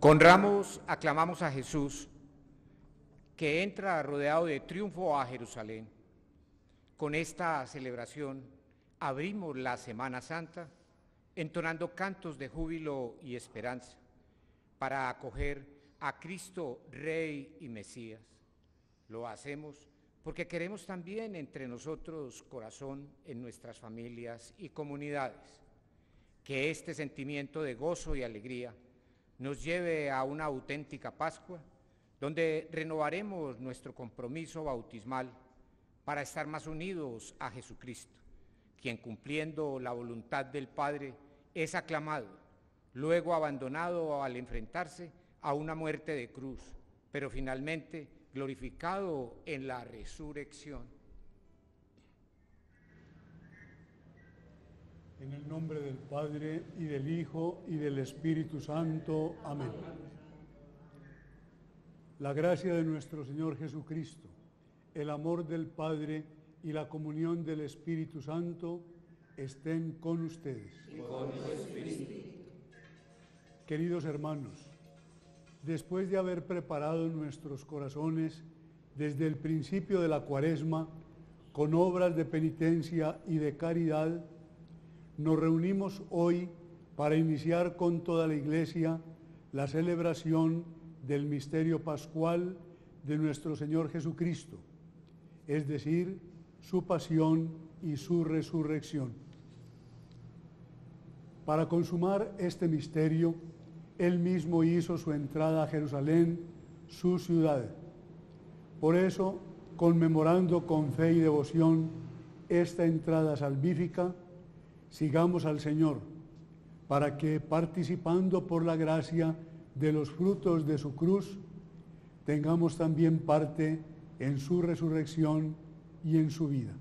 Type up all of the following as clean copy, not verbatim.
Con ramos aclamamos a Jesús, que entra rodeado de triunfo a Jerusalén. Con esta celebración abrimos la Semana Santa entonando cantos de júbilo y esperanza para acoger a Cristo Rey y Mesías. Lo hacemos porque queremos también entre nosotros corazón en nuestras familias y comunidades, que este sentimiento de gozo y alegría nos lleve a una auténtica Pascua, donde renovaremos nuestro compromiso bautismal para estar más unidos a Jesucristo, quien cumpliendo la voluntad del Padre es aclamado, luego abandonado al enfrentarse a una muerte de cruz, pero finalmente glorificado en la resurrección. En el nombre del Padre, y del Hijo, y del Espíritu Santo. Amén. La gracia de nuestro Señor Jesucristo, el amor del Padre y la comunión del Espíritu Santo estén con ustedes. Y con tu espíritu. Queridos hermanos, después de haber preparado nuestros corazones desde el principio de la Cuaresma con obras de penitencia y de caridad, nos reunimos hoy para iniciar con toda la Iglesia la celebración del misterio pascual de nuestro Señor Jesucristo, es decir, su pasión y su resurrección. Para consumar este misterio, Él mismo hizo su entrada a Jerusalén, su ciudad. Por eso, conmemorando con fe y devoción esta entrada salvífica, sigamos al Señor, para que, participando por la gracia de los frutos de su cruz, tengamos también parte en su resurrección y en su vida.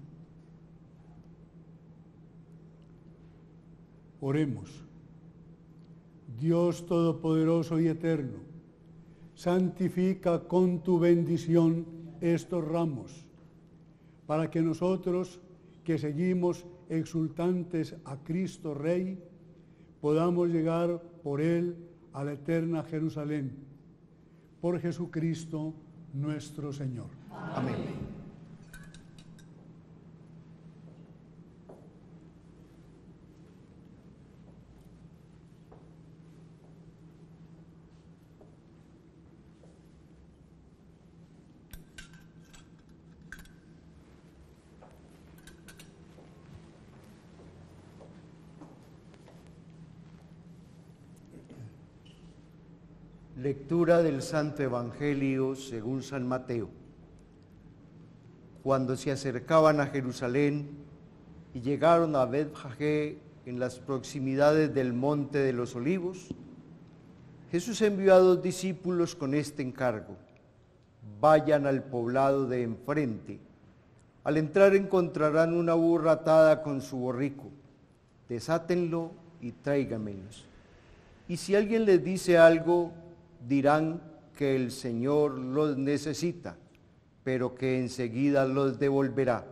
Oremos. Dios todopoderoso y eterno, santifica con tu bendición estos ramos, para que nosotros, que seguimos exultantes a Cristo Rey, podamos llegar por Él a la eterna Jerusalén. Por Jesucristo nuestro Señor. Amén. Lectura del Santo Evangelio según San Mateo. Cuando se acercaban a Jerusalén y llegaron a Betfagé, en las proximidades del Monte de los Olivos, Jesús envió a dos discípulos con este encargo: vayan al poblado de enfrente. Al entrar encontrarán una burra atada con su borrico. Desátenlo y tráiganmelos. Y si alguien les dice algo, dirán que el Señor los necesita, pero que enseguida los devolverá.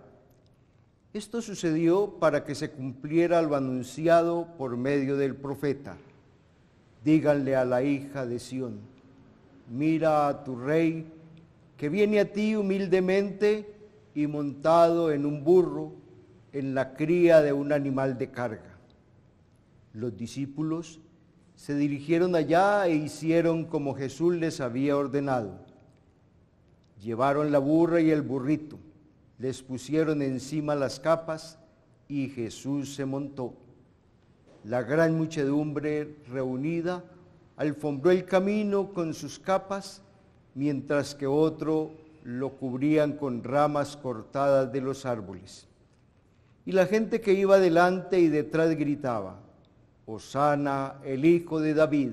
Esto sucedió para que se cumpliera lo anunciado por medio del profeta: díganle a la hija de Sión, mira a tu rey, que viene a ti humildemente y montado en un burro, en la cría de un animal de carga. Los discípulos se dirigieron allá e hicieron como Jesús les había ordenado. Llevaron la burra y el burrito, les pusieron encima las capas y Jesús se montó. La gran muchedumbre reunida alfombró el camino con sus capas, mientras que otro lo cubrían con ramas cortadas de los árboles. Y la gente que iba delante y detrás gritaba: Hosana, el Hijo de David,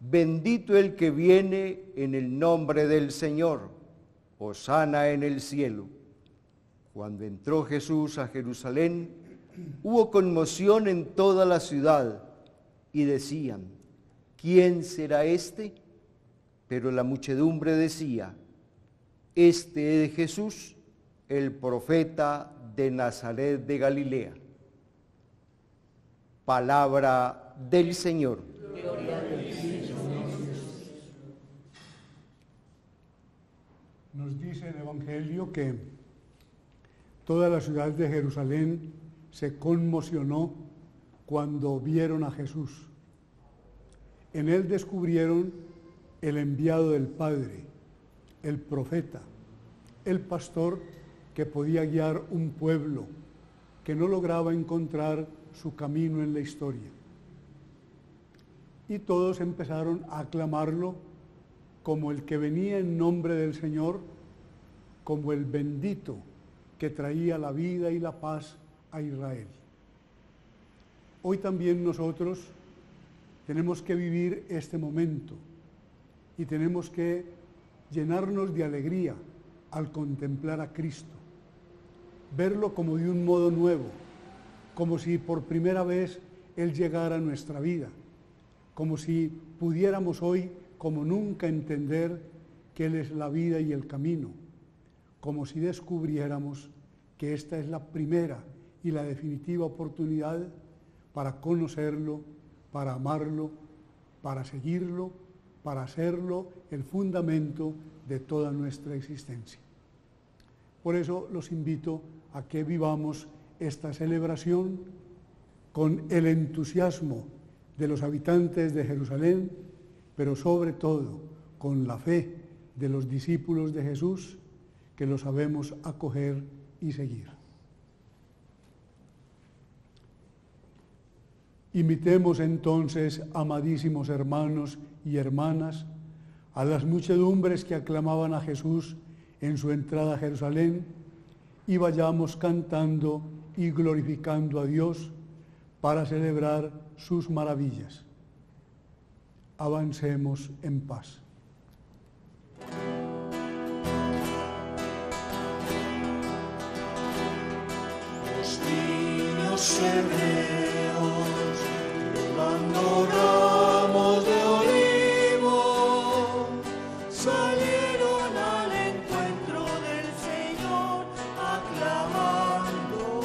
bendito el que viene en el nombre del Señor, Hosana en el cielo. Cuando entró Jesús a Jerusalén, hubo conmoción en toda la ciudad, y decían: ¿quién será este? Pero la muchedumbre decía: este es Jesús, el profeta de Nazaret de Galilea. Palabra del Señor. Gloria a ti, Señor Jesús. nos dice el Evangelio que toda la ciudad de Jerusalén se conmocionó cuando vieron a Jesús. En él descubrieron el enviado del Padre, el profeta, el pastor que podía guiar un pueblo que no lograba encontrar su camino en la historia. Y todos empezaron a aclamarlo como el que venía en nombre del Señor, como el bendito que traía la vida y la paz a Israel. Hoy también nosotros tenemos que vivir este momento y tenemos que llenarnos de alegría al contemplar a Cristo, verlo como de un modo nuevo, como si por primera vez Él llegara a nuestra vida, como si pudiéramos hoy, como nunca, entender que Él es la vida y el camino, como si descubriéramos que esta es la primera y la definitiva oportunidad para conocerlo, para amarlo, para seguirlo, para hacerlo el fundamento de toda nuestra existencia. Por eso los invito a que vivamos esta celebración con el entusiasmo de los habitantes de Jerusalén, pero sobre todo con la fe de los discípulos de Jesús, que lo sabemos acoger y seguir. Imitemos entonces, amadísimos hermanos y hermanas, a las muchedumbres que aclamaban a Jesús en su entrada a Jerusalén, y vayamos cantando y glorificando a Dios para celebrar sus maravillas. Avancemos en paz. Los niños hebreos lo abandonamos de olivo, salieron al encuentro del Señor aclamando: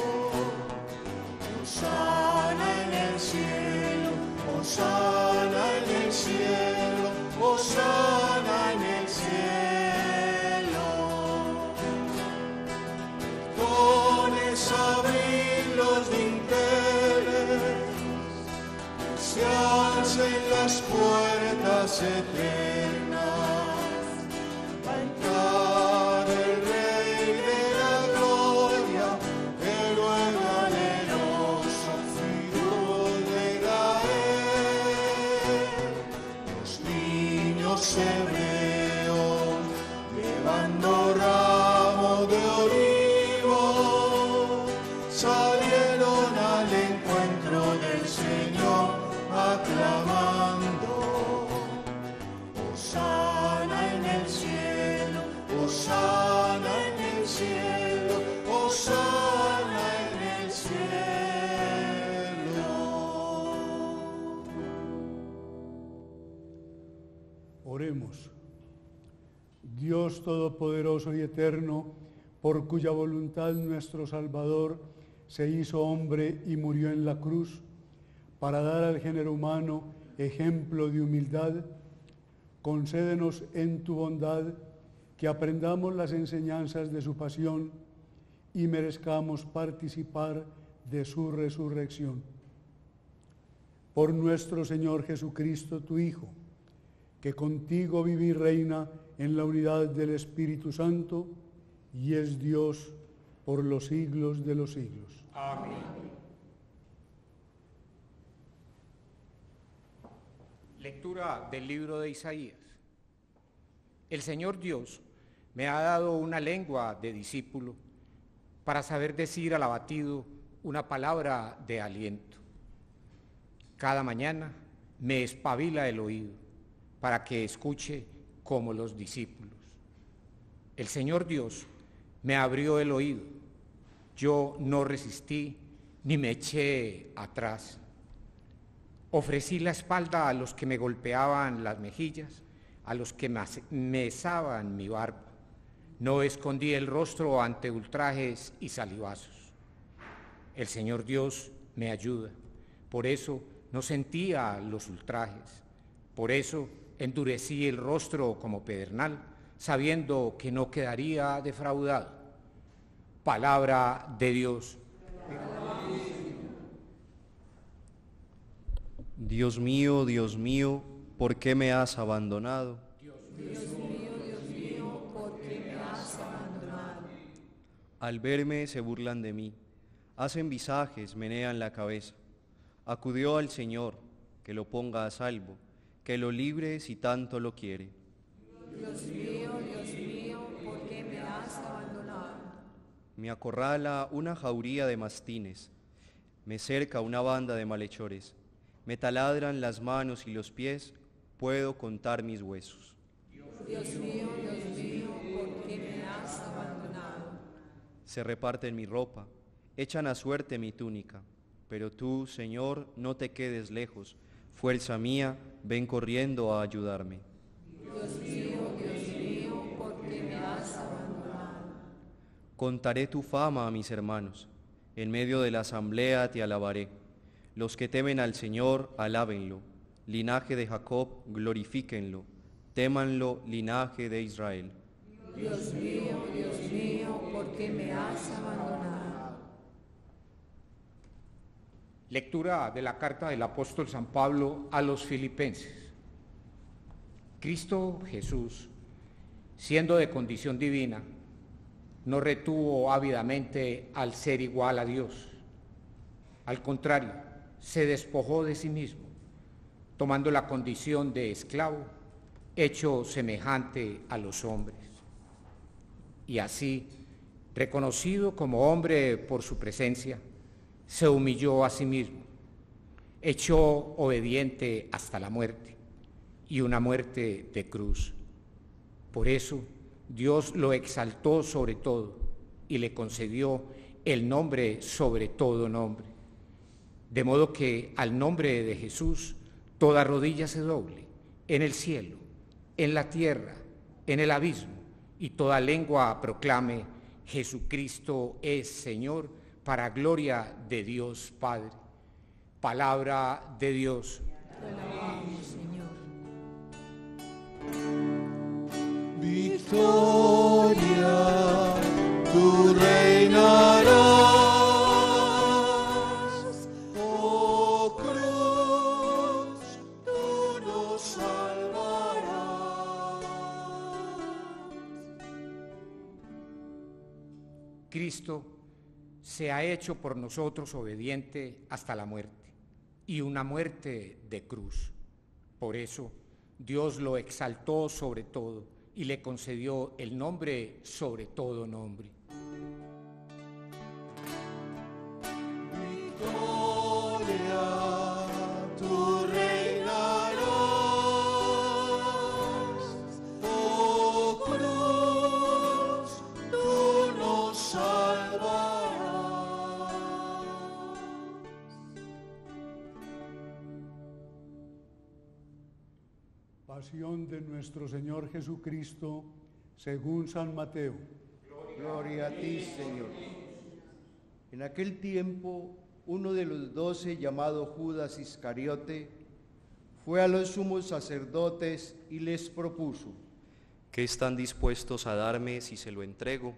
Hosana en el cielo, Hosana en el cielo, Hosana en el cielo. Dones abrir los dinteles, se alcen las puertas eternas, va a entrar el Rey de la Gloria, el buen valeroso Fiel de Israel. Los niños hebreos llevando ramos de olivo salieron al encuentro del Señor aclamando: Hosana en el cielo, Hosana en el cielo, Hosana en el cielo. Oremos. Dios todopoderoso y eterno, por cuya voluntad nuestro Salvador se hizo hombre y murió en la cruz, para dar al género humano ejemplo de humildad, concédenos en tu bondad que aprendamos las enseñanzas de su pasión y merezcamos participar de su resurrección. Por nuestro Señor Jesucristo, tu Hijo, que contigo vive y reina en la unidad del Espíritu Santo y es Dios por los siglos de los siglos. Amén. Lectura del libro de Isaías. El Señor Dios me ha dado una lengua de discípulo para saber decir al abatido una palabra de aliento. Cada mañana me espabila el oído para que escuche como los discípulos. El Señor Dios me abrió el oído. Yo no resistí ni me eché atrás. Ofrecí la espalda a los que me golpeaban las mejillas, a los que me mesaban mi barba. No escondí el rostro ante ultrajes y salivazos. El Señor Dios me ayuda, por eso no sentía los ultrajes. Por eso endurecí el rostro como pedernal sabiendo que no quedaría defraudado. Palabra de Dios. Dios mío, ¿por qué me has abandonado? Dios mío, ¿por qué me has abandonado? Al verme se burlan de mí, hacen visajes, menean la cabeza. Acudió al Señor, que lo ponga a salvo, que lo libre si tanto lo quiere. Dios mío, ¿por qué me has abandonado? Me acorrala una jauría de mastines, me cerca una banda de malhechores, me taladran las manos y los pies, puedo contar mis huesos. Dios mío, ¿por qué me has abandonado? Se reparten mi ropa, echan a suerte mi túnica, pero tú, Señor, no te quedes lejos, fuerza mía, ven corriendo a ayudarme. Dios mío, ¿por qué me has abandonado? Contaré tu fama a mis hermanos, en medio de la asamblea te alabaré. Los que temen al Señor, alábenlo. Linaje de Jacob, glorifíquenlo. Témanlo, linaje de Israel. Dios mío, ¿por qué me has abandonado? Lectura de la carta del apóstol San Pablo a los Filipenses. Cristo Jesús, siendo de condición divina, no retuvo ávidamente al ser igual a Dios. Al contrario, se despojó de sí mismo, tomando la condición de esclavo, hecho semejante a los hombres. Y así, reconocido como hombre por su presencia, se humilló a sí mismo, hecho obediente hasta la muerte, y una muerte de cruz. Por eso, Dios lo exaltó sobre todo y le concedió el nombre sobre todo nombre. De modo que al nombre de Jesús, toda rodilla se doble, en el cielo, en la tierra, en el abismo, y toda lengua proclame, Jesucristo es Señor, para gloria de Dios Padre. Palabra de Dios. Alabamos, Señor. Victoria, tú reinarás. Cristo se ha hecho por nosotros obediente hasta la muerte, y una muerte de cruz. Por eso Dios lo exaltó sobre todo y le concedió el nombre sobre todo nombre. De nuestro Señor Jesucristo, según San Mateo. Gloria a ti, Señor. En aquel tiempo, uno de los 12, llamado Judas Iscariote, fue a los sumos sacerdotes y les propuso: ¿Qué están dispuestos a darme si se lo entrego?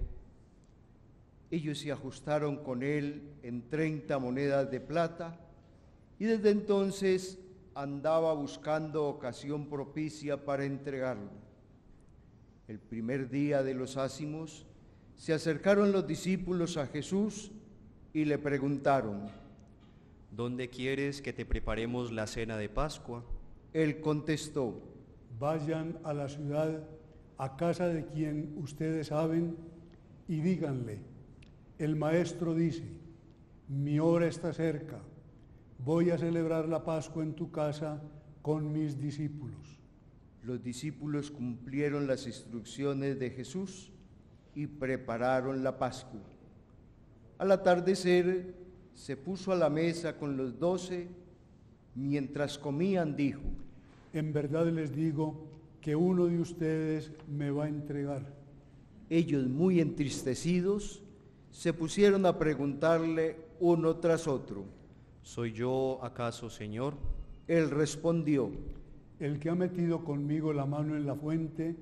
Ellos se ajustaron con él en 30 monedas de plata, y desde entonces andaba buscando ocasión propicia para entregarlo. El primer día de los ácimos, se acercaron los discípulos a Jesús y le preguntaron: ¿Dónde quieres que te preparemos la cena de Pascua? Él contestó: Vayan a la ciudad, a casa de quien ustedes saben, y díganle: El maestro dice, mi hora está cerca. Voy a celebrar la Pascua en tu casa con mis discípulos. Los discípulos cumplieron las instrucciones de Jesús y prepararon la Pascua. Al atardecer se puso a la mesa con los 12. Mientras comían dijo: En verdad les digo que uno de ustedes me va a entregar. Ellos, muy entristecidos, se pusieron a preguntarle uno tras otro: ¿Soy yo acaso, Señor? Él respondió: El que ha metido conmigo la mano en la fuente,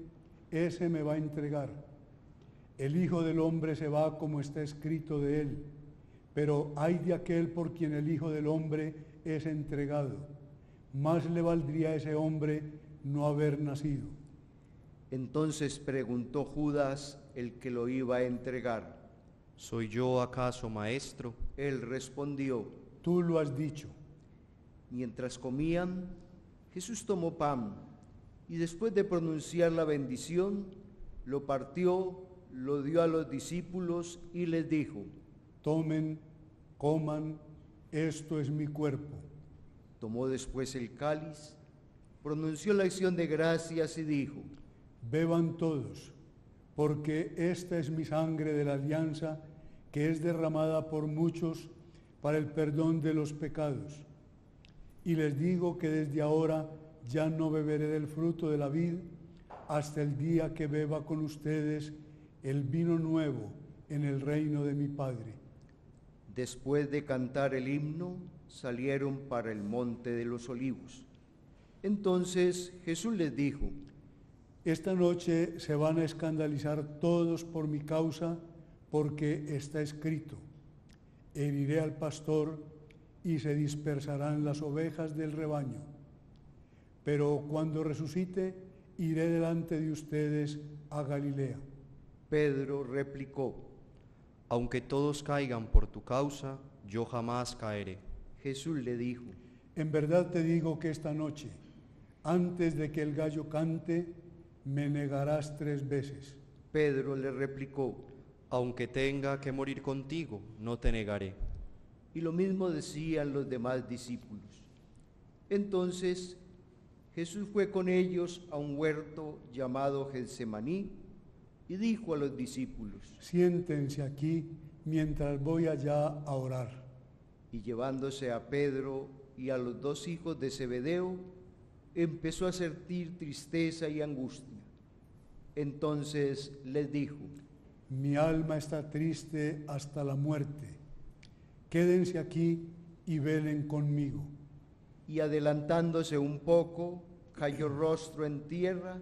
ese me va a entregar. El Hijo del Hombre se va como está escrito de él, pero ay de aquel por quien el Hijo del Hombre es entregado. Más le valdría a ese hombre no haber nacido. Entonces preguntó Judas, el que lo iba a entregar: ¿Soy yo acaso, maestro? Él respondió: Tú lo has dicho. Mientras comían, Jesús tomó pan y después de pronunciar la bendición, lo partió, lo dio a los discípulos y les dijo: Tomen, coman, esto es mi cuerpo. Tomó después el cáliz, pronunció la acción de gracias y dijo: Beban todos, porque esta es mi sangre de la alianza, que es derramada por muchos para el perdón de los pecados. Y les digo que desde ahora ya no beberé del fruto de la vid hasta el día que beba con ustedes el vino nuevo en el reino de mi Padre. Después de cantar el himno, salieron para el monte de los Olivos. Entonces Jesús les dijo: Esta noche se van a escandalizar todos por mi causa, porque está escrito: Heriré al pastor y se dispersarán las ovejas del rebaño. Pero cuando resucite, iré delante de ustedes a Galilea. Pedro replicó: Aunque todos caigan por tu causa, yo jamás caeré. Jesús le dijo: En verdad te digo que esta noche, antes de que el gallo cante, me negarás 3 veces. Pedro le replicó: Aunque tenga que morir contigo, no te negaré. Y lo mismo decían los demás discípulos. Entonces Jesús fue con ellos a un huerto llamado Getsemaní y dijo a los discípulos: Siéntense aquí mientras voy allá a orar. Y llevándose a Pedro y a los 2 hijos de Zebedeo, empezó a sentir tristeza y angustia. Entonces les dijo: Mi alma está triste hasta la muerte. Quédense aquí y velen conmigo. Y adelantándose un poco, cayó rostro en tierra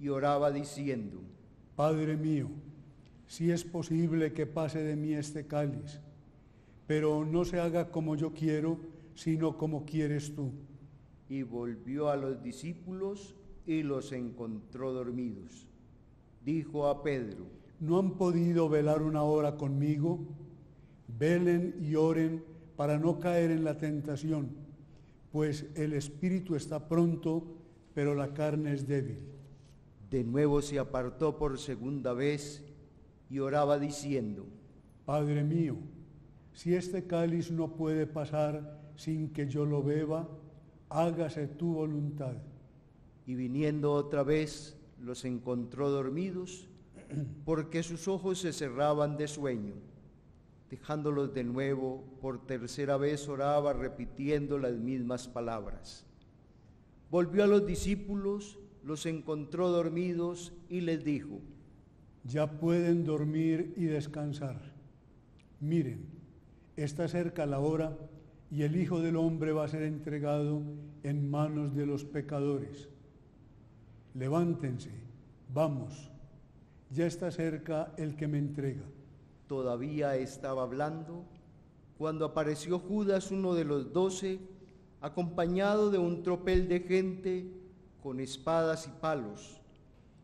y oraba diciendo: Padre mío, si es posible que pase de mí este cáliz, pero no se haga como yo quiero, sino como quieres tú. Y volvió a los discípulos y los encontró dormidos. Dijo a Pedro: ¿No han podido velar 1 hora conmigo? Velen y oren para no caer en la tentación, pues el espíritu está pronto, pero la carne es débil. De nuevo se apartó por 2ª vez y oraba diciendo: Padre mío, si este cáliz no puede pasar sin que yo lo beba, hágase tu voluntad. Y viniendo otra vez, los encontró dormidos, porque sus ojos se cerraban de sueño. Dejándolos de nuevo, por 3ª vez oraba repitiendo las mismas palabras. Volvió a los discípulos, los encontró dormidos y les dijo: Ya pueden dormir y descansar. Miren, está cerca la hora y el Hijo del Hombre va a ser entregado en manos de los pecadores. Levántense, vamos, ya está cerca el que me entrega. Todavía estaba hablando cuando apareció Judas, uno de los 12, acompañado de un tropel de gente con espadas y palos,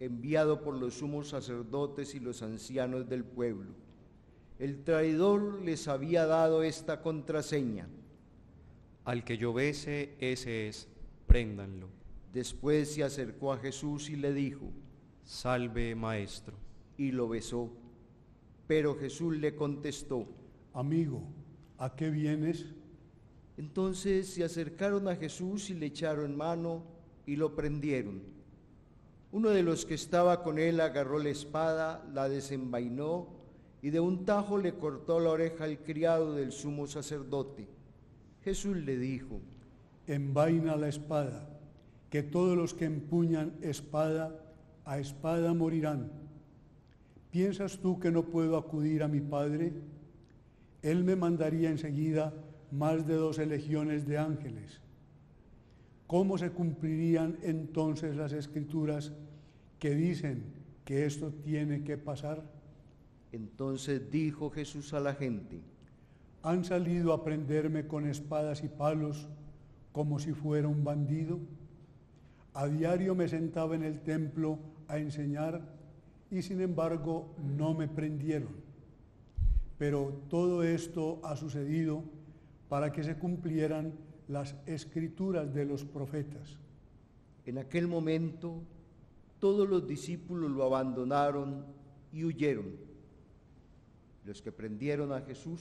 enviado por los sumos sacerdotes y los ancianos del pueblo. El traidor les había dado esta contraseña: Al que yo bese, ese es, préndanlo. Después se acercó a Jesús y le dijo: Salve, maestro. Y lo besó. Pero Jesús le contestó: Amigo, ¿a qué vienes? Entonces se acercaron a Jesús y le echaron mano y lo prendieron. Uno de los que estaba con él agarró la espada, la desenvainó y de un tajo le cortó la oreja al criado del sumo sacerdote. Jesús le dijo: Envaina la espada, que todos los que empuñan espada, a espada morirán. ¿Piensas tú que no puedo acudir a mi Padre? Él me mandaría enseguida más de 12 legiones de ángeles. ¿Cómo se cumplirían entonces las escrituras que dicen que esto tiene que pasar? Entonces dijo Jesús a la gente: ¿han salido a prenderme con espadas y palos como si fuera un bandido? A diario me sentaba en el templo a enseñar y sin embargo no me prendieron. Pero todo esto ha sucedido para que se cumplieran las escrituras de los profetas. En aquel momento todos los discípulos lo abandonaron y huyeron. Los que prendieron a Jesús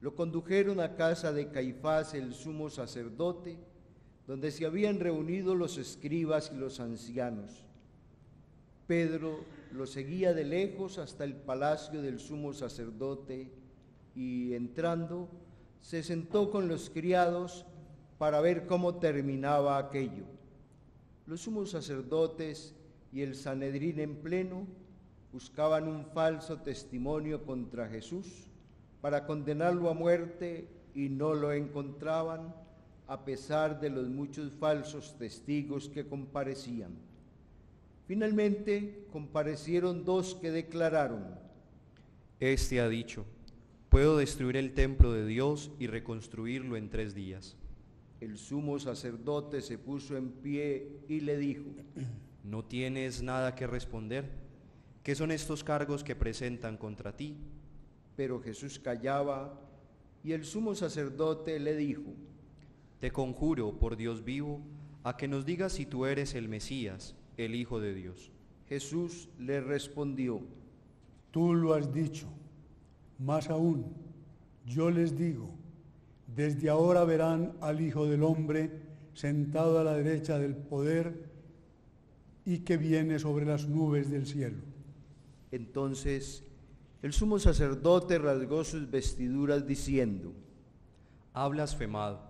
lo condujeron a casa de Caifás, el sumo sacerdote, donde se habían reunido los escribas y los ancianos. Pedro lo seguía de lejos hasta el palacio del sumo sacerdote y, entrando, se sentó con los criados para ver cómo terminaba aquello. Los sumos sacerdotes y el Sanedrín en pleno buscaban un falso testimonio contra Jesús para condenarlo a muerte y no lo encontraban, a pesar de los muchos falsos testigos que comparecían. Finalmente comparecieron dos que declararon: este ha dicho, puedo destruir el templo de Dios y reconstruirlo en 3 días. El sumo sacerdote se puso en pie y le dijo: ¿no tienes nada que responder? ¿Qué son estos cargos que presentan contra ti? Pero Jesús callaba, y el sumo sacerdote le dijo: te conjuro, por Dios vivo, a que nos digas si tú eres el Mesías, el Hijo de Dios. Jesús le respondió: tú lo has dicho. Más aún, yo les digo, desde ahora verán al Hijo del Hombre sentado a la derecha del poder y que viene sobre las nubes del cielo. Entonces el sumo sacerdote rasgó sus vestiduras diciendo: ha blasfemado.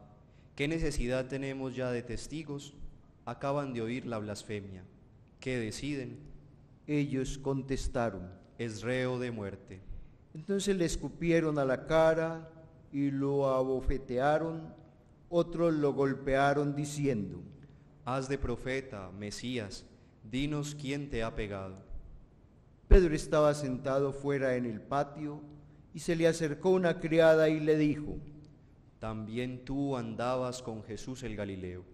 ¿Qué necesidad tenemos ya de testigos? Acaban de oír la blasfemia. ¿Qué deciden? Ellos contestaron: es reo de muerte. Entonces le escupieron a la cara y lo abofetearon. Otros lo golpearon diciendo: haz de profeta, Mesías, dinos quién te ha pegado. Pedro estaba sentado fuera en el patio y se le acercó una criada y le dijo: también tú andabas con Jesús el Galileo.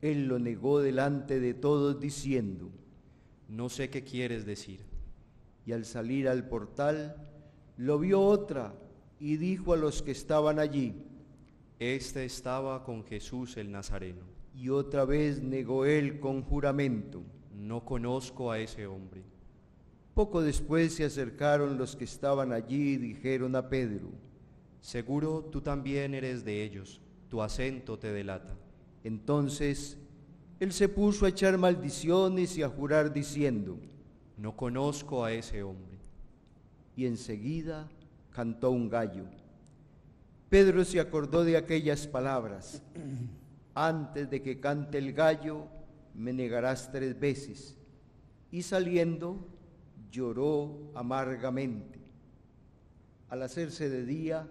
Él lo negó delante de todos diciendo: no sé qué quieres decir. Y al salir al portal lo vio otra y dijo a los que estaban allí: este estaba con Jesús el Nazareno. Y otra vez negó él con juramento: no conozco a ese hombre. Poco después se acercaron los que estaban allí y dijeron a Pedro: seguro tú también eres de ellos, tu acento te delata. Entonces él se puso a echar maldiciones y a jurar diciendo: no conozco a ese hombre. Y enseguida cantó un gallo. Pedro se acordó de aquellas palabras: antes de que cante el gallo, me negarás 3 veces. Y saliendo, lloró amargamente. Al hacerse de día,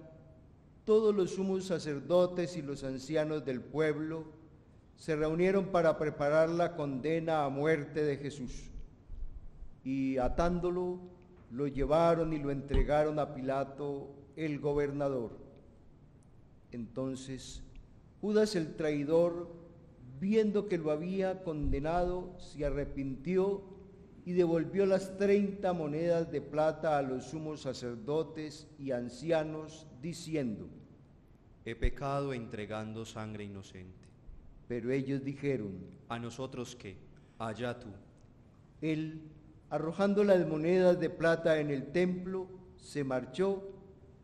todos los sumos sacerdotes y los ancianos del pueblo se reunieron para preparar la condena a muerte de Jesús. Y atándolo, lo llevaron y lo entregaron a Pilato, el gobernador. Entonces Judas el traidor, viendo que lo había condenado, se arrepintió y devolvió las 30 monedas de plata a los sumos sacerdotes y ancianos, diciendo: he pecado entregando sangre inocente. Pero ellos dijeron: ¿a nosotros qué? Allá tú. Él, arrojando las monedas de plata en el templo, se marchó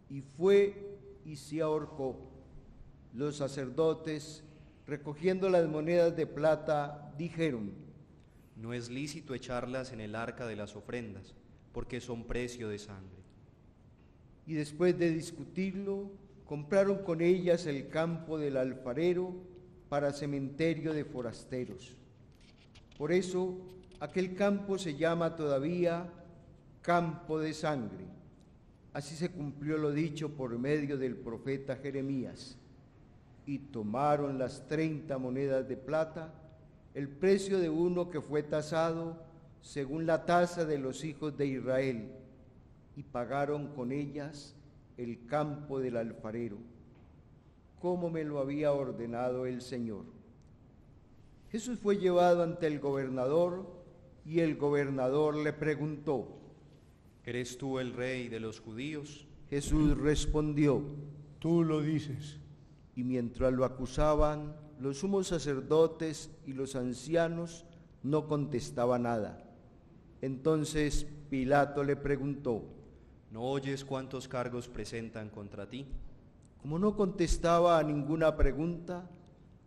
y fue y se ahorcó. Los sacerdotes, recogiendo las monedas de plata, dijeron: no es lícito echarlas en el arca de las ofrendas, porque son precio de sangre. Y después de discutirlo, compraron con ellas el campo del alfarero para cementerio de forasteros. Por eso aquel campo se llama todavía campo de sangre. Así se cumplió lo dicho por medio del profeta Jeremías: y tomaron las 30 monedas de plata, el precio de uno que fue tasado, según la tasa de los hijos de Israel, y pagaron con ellas el campo del alfarero, como me lo había ordenado el Señor. Jesús fue llevado ante el gobernador, y el gobernador le preguntó: ¿Eres tú el rey de los judíos? Jesús respondió: Tú lo dices. Y mientras lo acusaban, los sumos sacerdotes y los ancianos no contestaban nada. Entonces Pilato le preguntó: ¿No oyes cuántos cargos presentan contra ti? Como no contestaba a ninguna pregunta,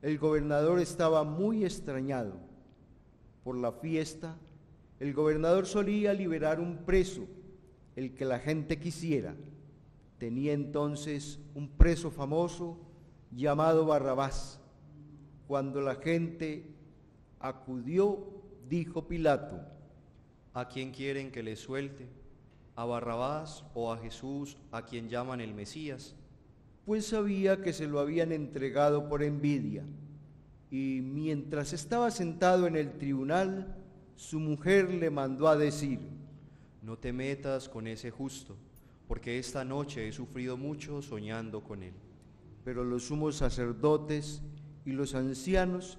el gobernador estaba muy extrañado. Por la fiesta, el gobernador solía liberar un preso, el que la gente quisiera. Tenía entonces un preso famoso llamado Barrabás. Cuando la gente acudió, dijo Pilato: ¿A quién quieren que le suelte? ¿A Barrabás o a Jesús, a quien llaman el Mesías? Pues sabía que se lo habían entregado por envidia. Y mientras estaba sentado en el tribunal, su mujer le mandó a decir: No te metas con ese justo, porque esta noche he sufrido mucho soñando con él. Pero los sumos sacerdotes y los ancianos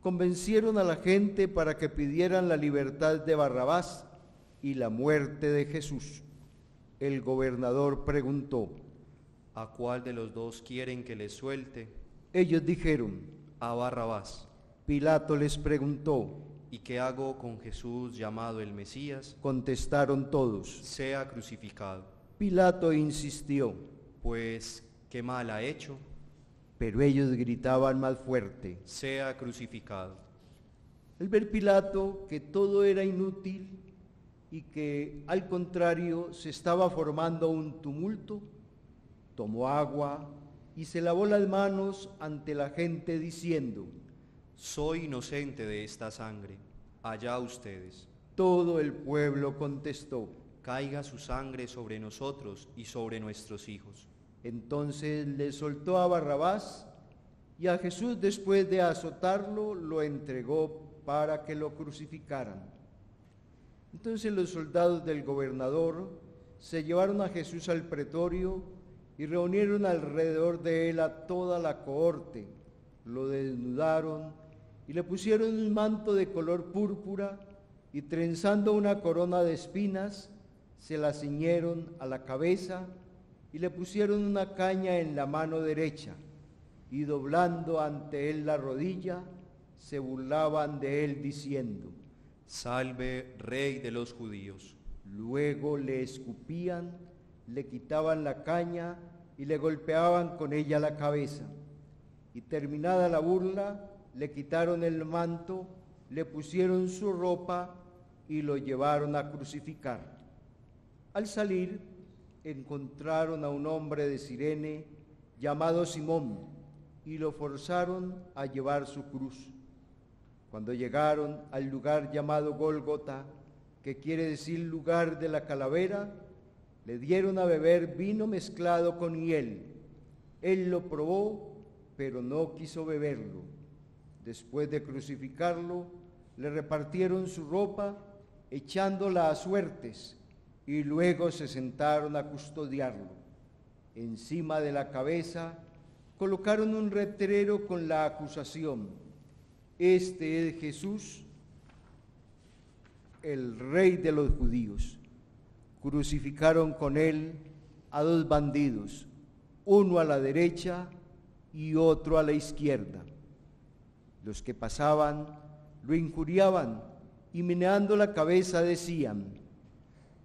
convencieron a la gente para que pidieran la libertad de Barrabás y la muerte de Jesús. El gobernador preguntó: ¿A cuál de los dos quieren que le suelte? Ellos dijeron: A Barrabás. Pilato les preguntó: ¿Y qué hago con Jesús llamado el Mesías? Contestaron todos: Sea crucificado. Pilato insistió: Pues, ¿qué mal ha hecho? Pero ellos gritaban más fuerte: Sea crucificado. Al ver Pilato que todo era inútil y que, al contrario, se estaba formando un tumulto, tomó agua y se lavó las manos ante la gente diciendo: Soy inocente de esta sangre, allá ustedes. Todo el pueblo contestó: Caiga su sangre sobre nosotros y sobre nuestros hijos. Entonces le soltó a Barrabás, y a Jesús, después de azotarlo, lo entregó para que lo crucificaran. Entonces los soldados del gobernador se llevaron a Jesús al pretorio y reunieron alrededor de él a toda la cohorte. Lo desnudaron y le pusieron un manto de color púrpura, y trenzando una corona de espinas, se la ciñeron a la cabeza y le pusieron una caña en la mano derecha, y doblando ante él la rodilla, se burlaban de él diciendo: Salve, Rey de los judíos. Luego le escupían, le quitaban la caña y le golpeaban con ella la cabeza. Y terminada la burla, le quitaron el manto, le pusieron su ropa y lo llevaron a crucificar. Al salir, encontraron a un hombre de Cirene llamado Simón, y lo forzaron a llevar su cruz. Cuando llegaron al lugar llamado Gólgota, que quiere decir lugar de la calavera, le dieron a beber vino mezclado con hiel. Él lo probó, pero no quiso beberlo. Después de crucificarlo, le repartieron su ropa, echándola a suertes, y luego se sentaron a custodiarlo. Encima de la cabeza colocaron un letrero con la acusación: Este es Jesús, el Rey de los judíos. Crucificaron con él a dos bandidos, uno a la derecha y otro a la izquierda. Los que pasaban lo injuriaban y meneando la cabeza decían: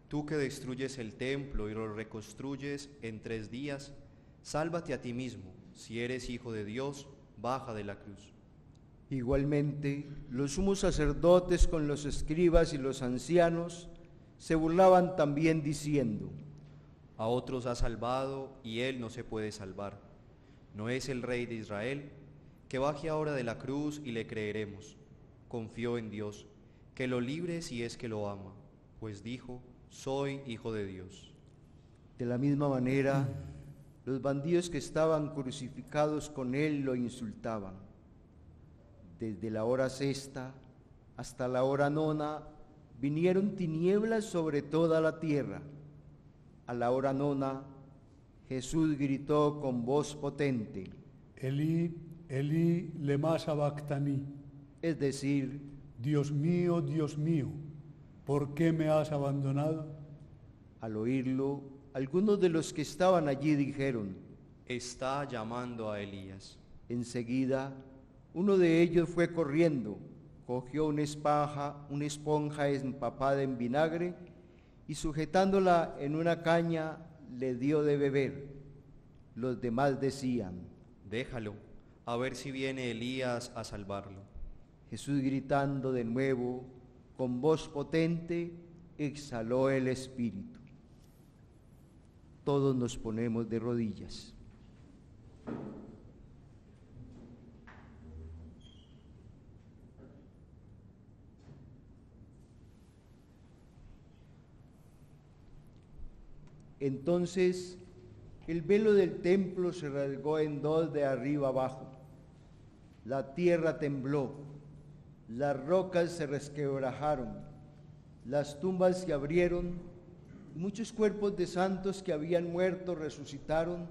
Tú que destruyes el templo y lo reconstruyes en 3 días, sálvate a ti mismo. Si eres hijo de Dios, baja de la cruz. Igualmente, los sumos sacerdotes con los escribas y los ancianos se burlaban también diciendo: A otros ha salvado y él no se puede salvar. ¿No es el Rey de Israel? Que baje ahora de la cruz y le creeremos. Confío en Dios, que lo libre si es que lo ama, pues dijo: Soy hijo de Dios. De la misma manera, los bandidos que estaban crucificados con él lo insultaban. Desde la hora sexta hasta la hora nona vinieron tinieblas sobre toda la tierra. A la hora nona, Jesús gritó con voz potente: Elí, Elí, lema sabactani. Es decir, Dios mío, ¿por qué me has abandonado? Al oírlo, algunos de los que estaban allí dijeron: Está llamando a Elías. Enseguida, uno de ellos fue corriendo, cogió una esponja empapada en vinagre y sujetándola en una caña le dio de beber. Los demás decían: Déjalo, a ver si viene Elías a salvarlo. Jesús, gritando de nuevo con voz potente, exhaló el espíritu. Todos nos ponemos de rodillas. Entonces el velo del templo se rasgó en dos de arriba abajo. La tierra tembló, las rocas se resquebrajaron, las tumbas se abrieron, y muchos cuerpos de santos que habían muerto resucitaron,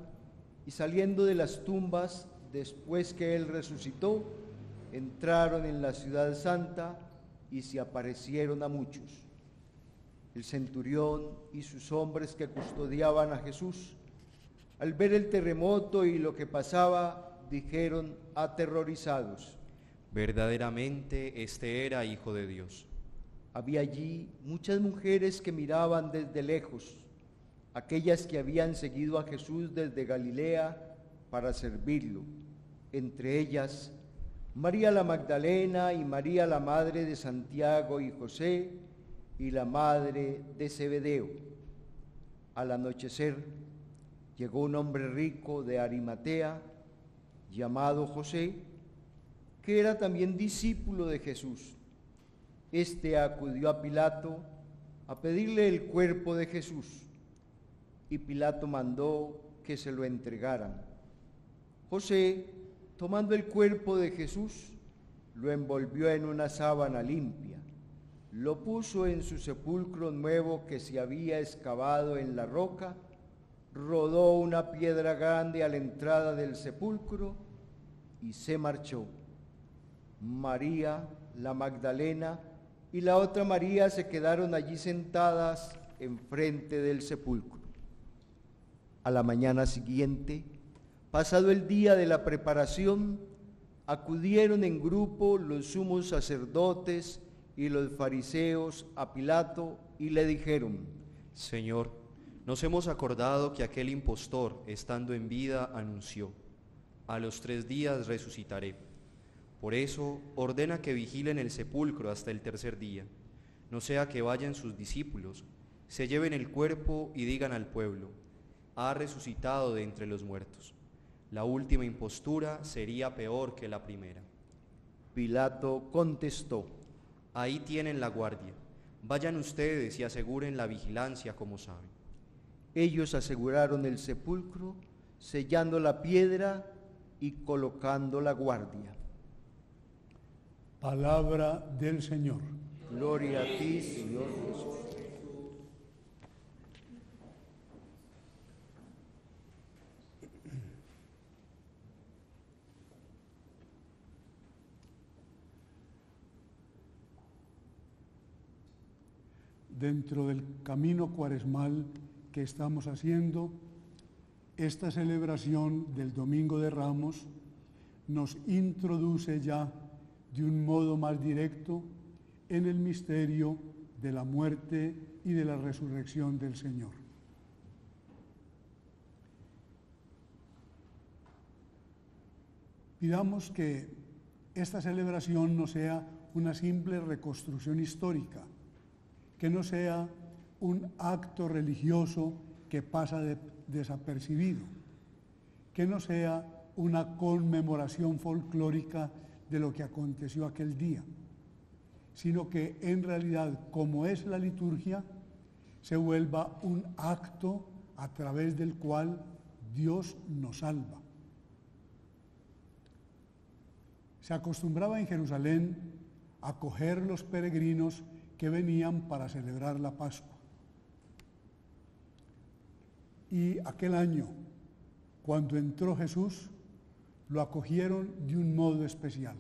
y saliendo de las tumbas, después que Él resucitó, entraron en la ciudad santa y se aparecieron a muchos. El centurión y sus hombres que custodiaban a Jesús, al ver el terremoto y lo que pasaba, dijeron aterrorizados: Verdaderamente este era Hijo de Dios. Había allí muchas mujeres que miraban desde lejos, aquellas que habían seguido a Jesús desde Galilea para servirlo, entre ellas María la Magdalena y María la madre de Santiago y José, y la madre de Zebedeo. Al anochecer llegó un hombre rico de Arimatea, llamado José, que era también discípulo de Jesús. Este acudió a Pilato a pedirle el cuerpo de Jesús, y Pilato mandó que se lo entregaran. José, tomando el cuerpo de Jesús, lo envolvió en una sábana limpia, lo puso en su sepulcro nuevo que se había excavado en la roca, rodó una piedra grande a la entrada del sepulcro y se marchó. María, la Magdalena y la otra María se quedaron allí sentadas enfrente del sepulcro. A la mañana siguiente, pasado el día de la preparación, acudieron en grupo los sumos sacerdotes y los fariseos a Pilato y le dijeron: Señor, nos hemos acordado que aquel impostor, estando en vida, anunció: A los 3 días resucitaré. Por eso ordena que vigilen el sepulcro hasta el 3er día, no sea que vayan sus discípulos, se lleven el cuerpo y digan al pueblo: Ha resucitado de entre los muertos. La última impostura sería peor que la primera. Pilato contestó: Ahí tienen la guardia. Vayan ustedes y aseguren la vigilancia como saben. Ellos aseguraron el sepulcro, sellando la piedra y colocando la guardia. Palabra del Señor. Gloria a ti, Señor Jesús. Dentro del camino cuaresmal que estamos haciendo, esta celebración del Domingo de Ramos nos introduce ya de un modo más directo en el misterio de la muerte y de la resurrección del Señor. Pidamos que esta celebración no sea una simple reconstrucción histórica, que no sea un acto religioso que pasa desapercibido, que no sea una conmemoración folclórica de lo que aconteció aquel día, sino que en realidad, como es la liturgia, se vuelva un acto a través del cual Dios nos salva. Se acostumbraba en Jerusalén a acoger los peregrinos que venían para celebrar la Pascua. Y aquel año, cuando entró Jesús, lo acogieron de un modo especial.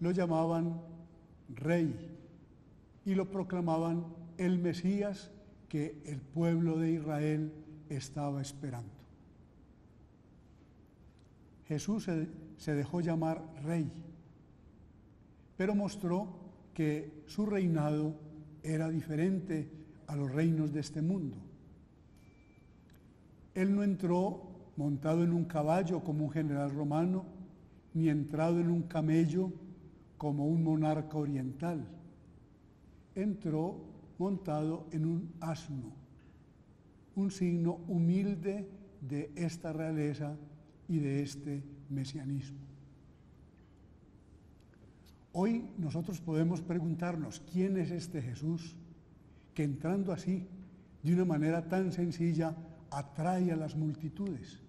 Lo llamaban Rey y lo proclamaban el Mesías que el pueblo de Israel estaba esperando. Jesús se dejó llamar Rey, pero mostró que su reinado era diferente a los reinos de este mundo. Él no entró montado en un caballo como un general romano, ni entrado en un camello como un monarca oriental. Entró montado en un asno, un signo humilde de esta realeza y de este mesianismo. Hoy nosotros podemos preguntarnos, ¿quién es este Jesús que entrando así, de una manera tan sencilla, atrae a las multitudes?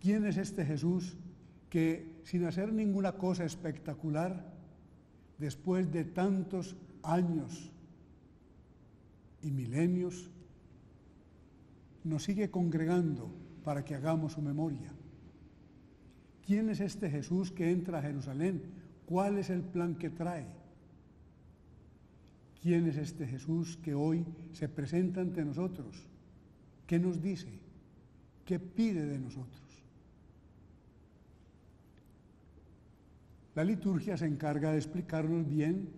¿Quién es este Jesús que, sin hacer ninguna cosa espectacular, después de tantos años y milenios, nos sigue congregando para que hagamos su memoria? ¿Quién es este Jesús que entra a Jerusalén? ¿Cuál es el plan que trae? ¿Quién es este Jesús que hoy se presenta ante nosotros? ¿Qué nos dice? ¿Qué pide de nosotros? La liturgia se encarga de explicarnos bien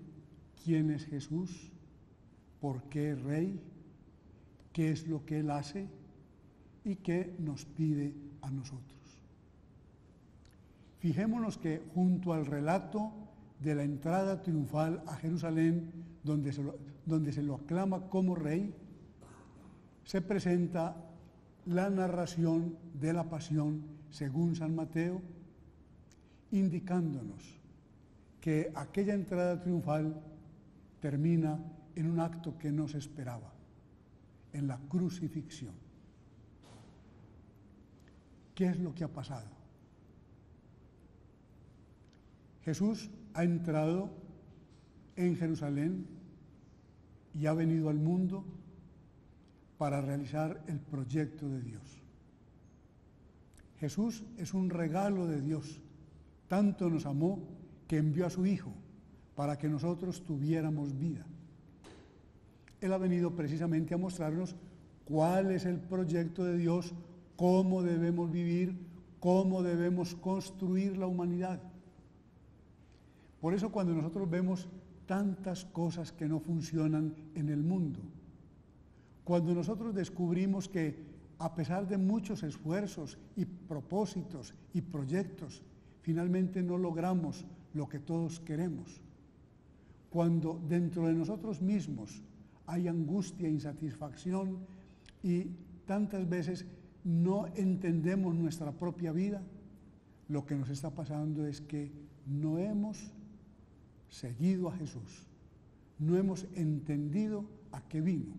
quién es Jesús, por qué es Rey, qué es lo que Él hace y qué nos pide a nosotros. Fijémonos que junto al relato de la entrada triunfal a Jerusalén, donde se lo aclama como Rey, se presenta la narración de la pasión según San Mateo, indicándonos que aquella entrada triunfal termina en un acto que no se esperaba, en la crucifixión. ¿Qué es lo que ha pasado? Jesús ha entrado en Jerusalén y ha venido al mundo para realizar el proyecto de Dios. Jesús es un regalo de Dios. Tanto nos amó que envió a su Hijo para que nosotros tuviéramos vida. Él ha venido precisamente a mostrarnos cuál es el proyecto de Dios, cómo debemos vivir, cómo debemos construir la humanidad. Por eso cuando nosotros vemos tantas cosas que no funcionan en el mundo, cuando nosotros descubrimos que, a pesar de muchos esfuerzos y propósitos y proyectos, finalmente no logramos lo que todos queremos, cuando dentro de nosotros mismos hay angustia, insatisfacción y tantas veces no entendemos nuestra propia vida, lo que nos está pasando es que no hemos seguido a Jesús, no hemos entendido a qué vino.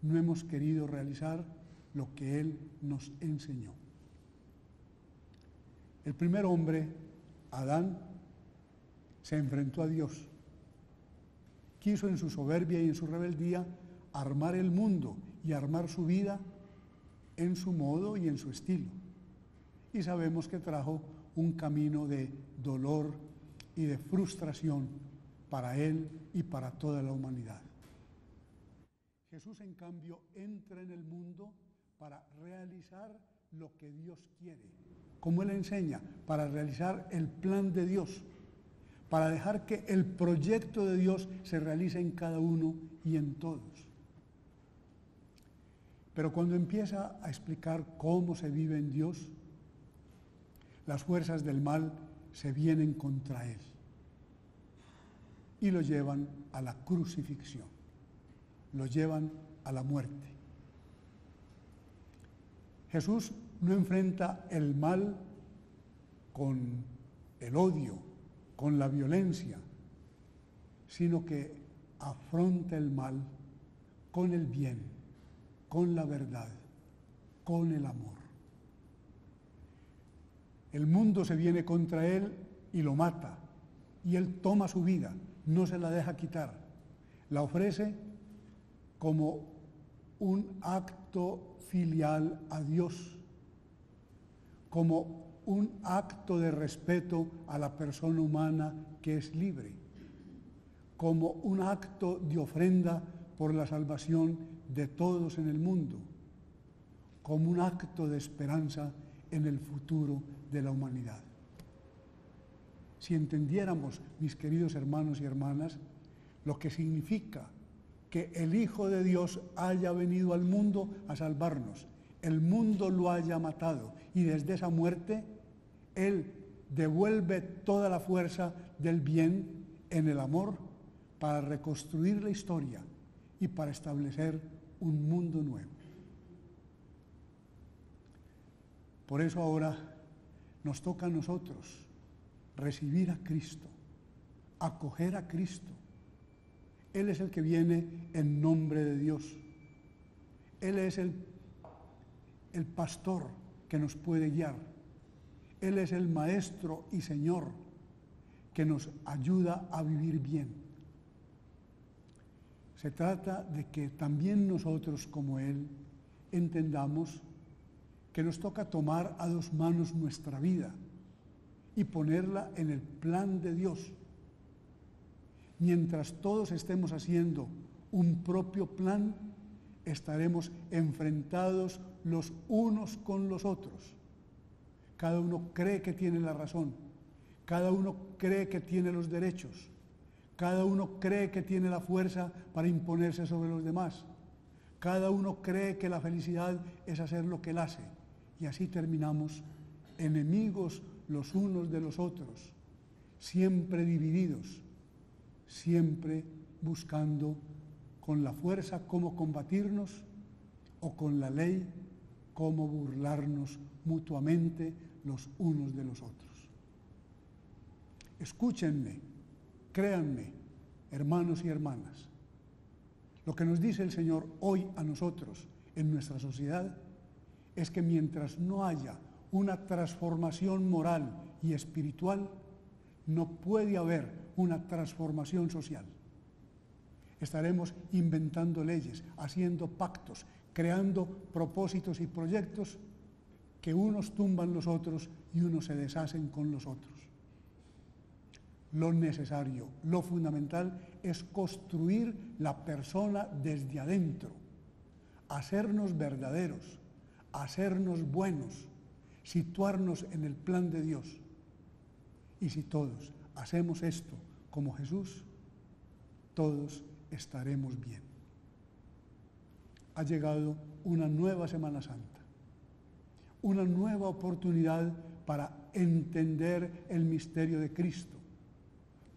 No hemos querido realizar lo que Él nos enseñó. El primer hombre, Adán, se enfrentó a Dios. Quiso en su soberbia y en su rebeldía armar el mundo y armar su vida en su modo y en su estilo. Y sabemos que trajo un camino de dolor y de frustración para él y para toda la humanidad. Jesús, en cambio, entra en el mundo para realizar lo que Dios quiere, como Él enseña, para realizar el plan de Dios, para dejar que el proyecto de Dios se realice en cada uno y en todos. Pero cuando empieza a explicar cómo se vive en Dios, las fuerzas del mal se vienen contra Él y lo llevan a la crucifixión. Lo llevan a la muerte. Jesús no enfrenta el mal con el odio, con la violencia, sino que afronta el mal con el bien, con la verdad, con el amor. El mundo se viene contra Él y lo mata, y Él toma su vida, no se la deja quitar, la ofrece como un acto filial a Dios, como un acto de respeto a la persona humana que es libre, como un acto de ofrenda por la salvación de todos en el mundo, como un acto de esperanza en el futuro de la humanidad. Si entendiéramos, mis queridos hermanos y hermanas, lo que significa que el Hijo de Dios haya venido al mundo a salvarnos, el mundo lo haya matado y desde esa muerte Él devuelve toda la fuerza del bien en el amor para reconstruir la historia y para establecer un mundo nuevo. Por eso ahora nos toca a nosotros recibir a Cristo, acoger a Cristo. Él es el que viene en nombre de Dios. Él es el pastor que nos puede guiar. Él es el maestro y señor que nos ayuda a vivir bien. Se trata de que también nosotros, como Él, entendamos que nos toca tomar a dos manos nuestra vida y ponerla en el plan de Dios. Mientras todos estemos haciendo un propio plan, estaremos enfrentados los unos con los otros. Cada uno cree que tiene la razón, cada uno cree que tiene los derechos, cada uno cree que tiene la fuerza para imponerse sobre los demás, cada uno cree que la felicidad es hacer lo que él hace, y así terminamos enemigos los unos de los otros, siempre divididos, siempre buscando con la fuerza cómo combatirnos o con la ley cómo burlarnos mutuamente los unos de los otros. Escúchenme, créanme, hermanos y hermanas, lo que nos dice el Señor hoy a nosotros en nuestra sociedad es que mientras no haya una transformación moral y espiritual, no puede haber una transformación social. Estaremos inventando leyes, haciendo pactos, creando propósitos y proyectos que unos tumban los otros y unos se deshacen con los otros. Lo necesario, lo fundamental es construir la persona desde adentro, hacernos verdaderos, hacernos buenos, situarnos en el plan de Dios. Y si todos hacemos esto como Jesús, todos estaremos bien. Ha llegado una nueva Semana Santa, una nueva oportunidad para entender el misterio de Cristo,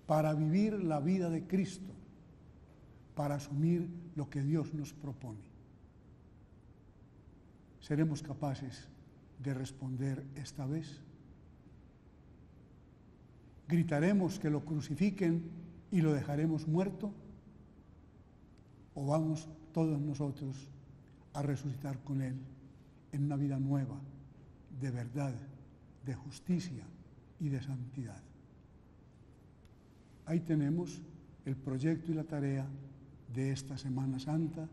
para vivir la vida de Cristo, para asumir lo que Dios nos propone. ¿Seremos capaces de responder esta vez? ¿Gritaremos que lo crucifiquen y lo dejaremos muerto? ¿O vamos todos nosotros a resucitar con Él en una vida nueva, de verdad, de justicia y de santidad? Ahí tenemos el proyecto y la tarea de esta Semana Santa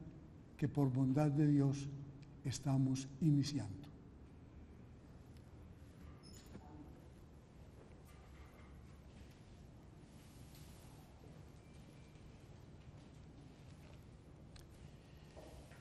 que por bondad de Dios estamos iniciando.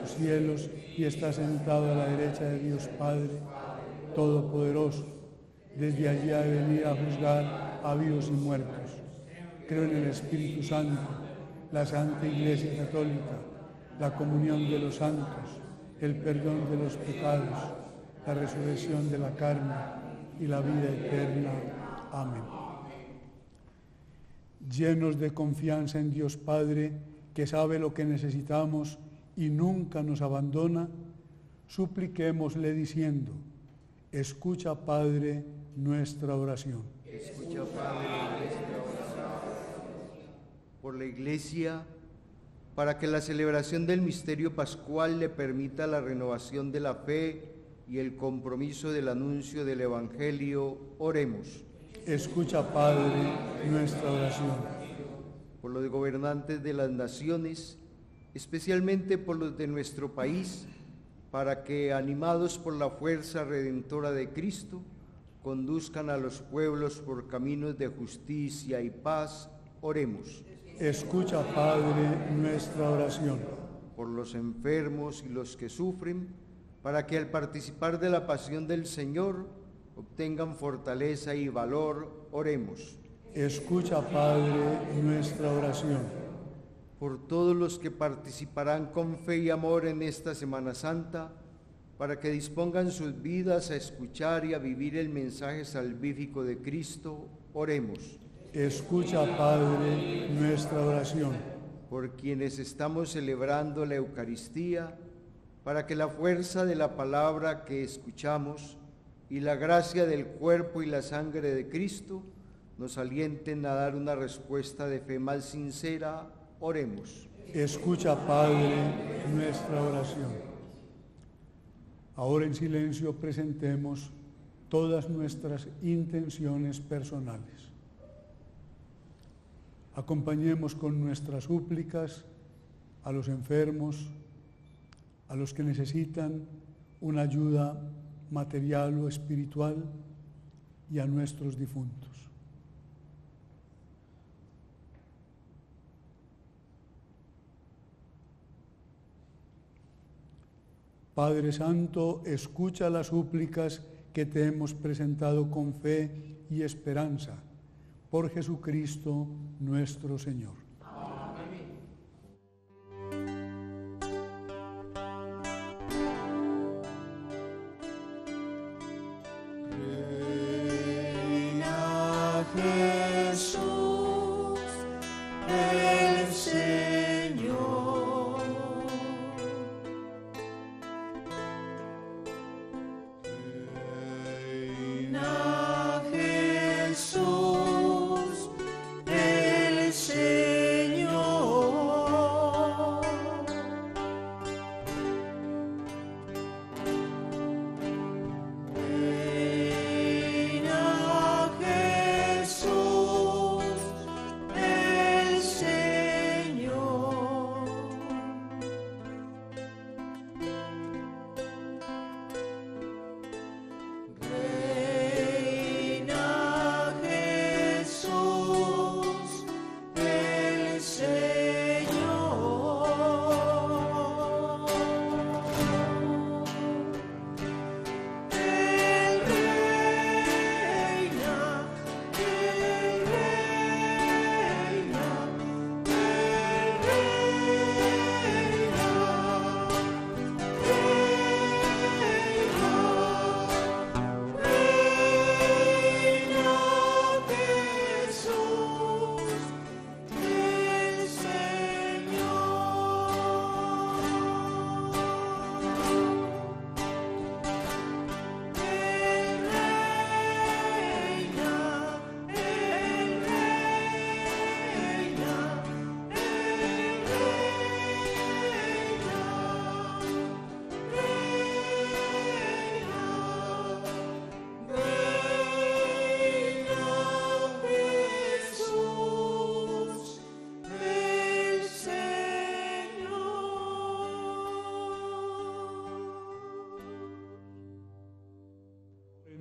Los cielos y está sentado a la derecha de Dios Padre Todopoderoso. Desde allí ha de venir a juzgar a vivos y muertos. Creo en el Espíritu Santo, la Santa Iglesia Católica, la comunión de los santos, el perdón de los pecados, la resurrección de la carne y la vida eterna. Amén. Llenos de confianza en Dios Padre, que sabe lo que necesitamos y nunca nos abandona, supliquémosle diciendo: escucha, Padre, nuestra oración. Escucha, Padre, nuestra oración. Por la Iglesia, para que la celebración del misterio pascual le permita la renovación de la fe y el compromiso del anuncio del Evangelio, oremos. Escucha, Padre, nuestra oración. Por los gobernantes de las naciones, especialmente por los de nuestro país, para que, animados por la fuerza redentora de Cristo, conduzcan a los pueblos por caminos de justicia y paz, oremos. Escucha, Padre, nuestra oración. Por los enfermos y los que sufren, para que al participar de la pasión del Señor obtengan fortaleza y valor, oremos. Escucha, Padre, nuestra oración. Por todos los que participarán con fe y amor en esta Semana Santa, para que dispongan sus vidas a escuchar y a vivir el mensaje salvífico de Cristo, oremos. Escucha, Padre, nuestra oración. Por quienes estamos celebrando la Eucaristía, para que la fuerza de la palabra que escuchamos y la gracia del cuerpo y la sangre de Cristo nos alienten a dar una respuesta de fe más sincera, oremos. Escucha, Padre, nuestra oración. Ahora en silencio presentemos todas nuestras intenciones personales. Acompañemos con nuestras súplicas a los enfermos, a los que necesitan una ayuda material o espiritual y a nuestros difuntos. Padre Santo, escucha las súplicas que te hemos presentado con fe y esperanza. Por Jesucristo nuestro Señor. Amén. Reina Jesús, el Señor. Reina Jesús.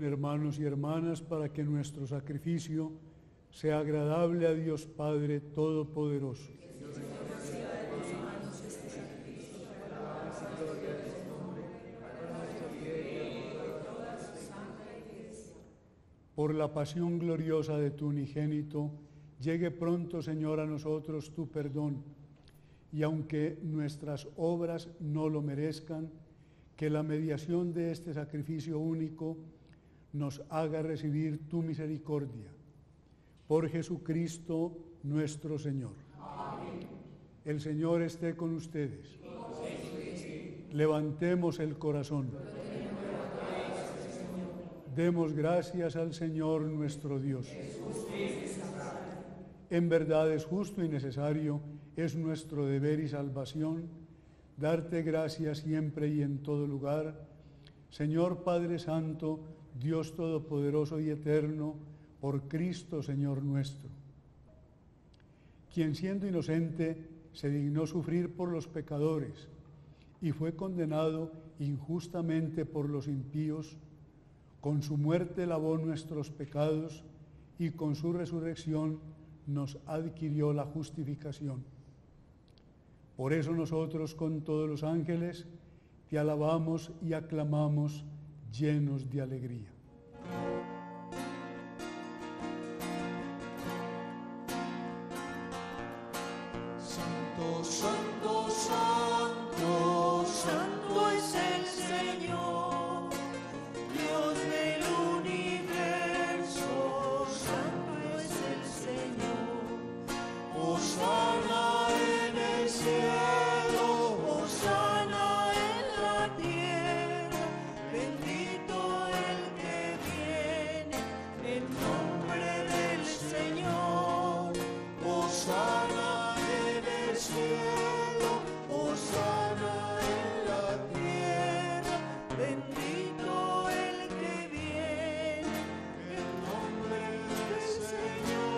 Hermanos y hermanas, para que nuestro sacrificio sea agradable a Dios Padre Todopoderoso. Por la pasión gloriosa de tu unigénito, llegue pronto, Señor, a nosotros tu perdón, y aunque nuestras obras no lo merezcan, que la mediación de este sacrificio único nos haga recibir tu misericordia. Por Jesucristo nuestro Señor. Amén. El Señor esté con ustedes. Levantemos el corazón. Demos gracias al Señor nuestro Dios. En verdad es justo y necesario, es nuestro deber y salvación, darte gracias siempre y en todo lugar. Señor Padre Santo, Dios Todopoderoso y Eterno, por Cristo Señor nuestro, quien siendo inocente se dignó sufrir por los pecadores y fue condenado injustamente por los impíos, con su muerte lavó nuestros pecados y con su resurrección nos adquirió la justificación. Por eso nosotros con todos los ángeles te alabamos y aclamamos llenos de alegría. Santo, santo, santo, santo es el Señor, Dios del universo, santo es el Señor. Hosana en el cielo, hosana en la tierra, bendito el que viene en nombre del Señor. Hosana cielo, hosana en la tierra, bendito el que viene en nombre del Señor.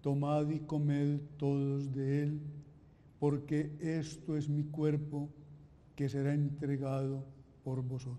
tomad y comed todos de él, porque esto es mi cuerpo que será entregado por vosotros.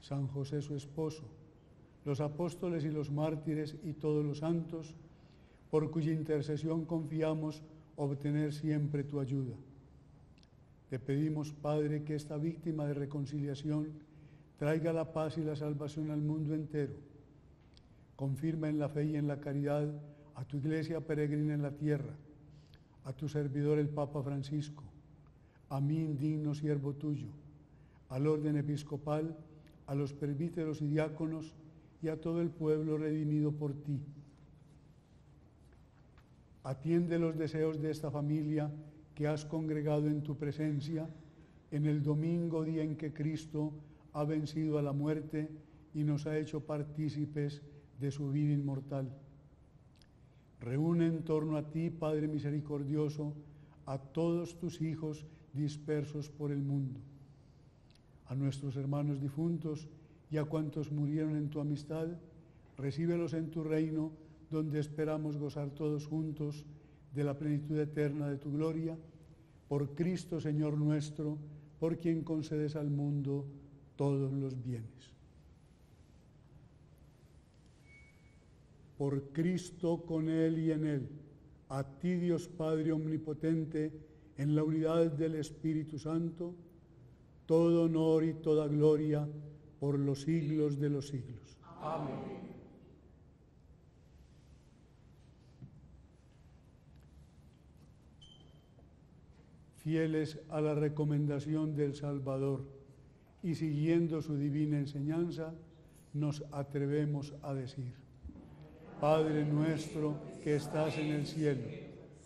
San José su esposo, los apóstoles y los mártires y todos los santos, por cuya intercesión confiamos obtener siempre tu ayuda. Te pedimos, Padre, que esta víctima de reconciliación traiga la paz y la salvación al mundo entero. Confirma en la fe y en la caridad a tu Iglesia peregrina en la tierra, a tu servidor el Papa Francisco, a mí, indigno siervo tuyo, al orden episcopal, a los presbíteros y diáconos y a todo el pueblo redimido por ti. Atiende los deseos de esta familia que has congregado en tu presencia en el domingo, día en que Cristo ha vencido a la muerte y nos ha hecho partícipes de su vida inmortal. Reúne en torno a ti, Padre misericordioso, a todos tus hijos dispersos por el mundo, a nuestros hermanos difuntos y a cuantos murieron en tu amistad. Recíbelos en tu reino, donde esperamos gozar todos juntos de la plenitud eterna de tu gloria. Por Cristo, Señor nuestro, por quien concedes al mundo todos los bienes. Por Cristo, con Él y en Él, a ti, Dios Padre omnipotente, en la unidad del Espíritu Santo, todo honor y toda gloria por los siglos de los siglos. Amén. Fieles a la recomendación del Salvador y siguiendo su divina enseñanza, nos atrevemos a decir: Padre nuestro que estás en el cielo,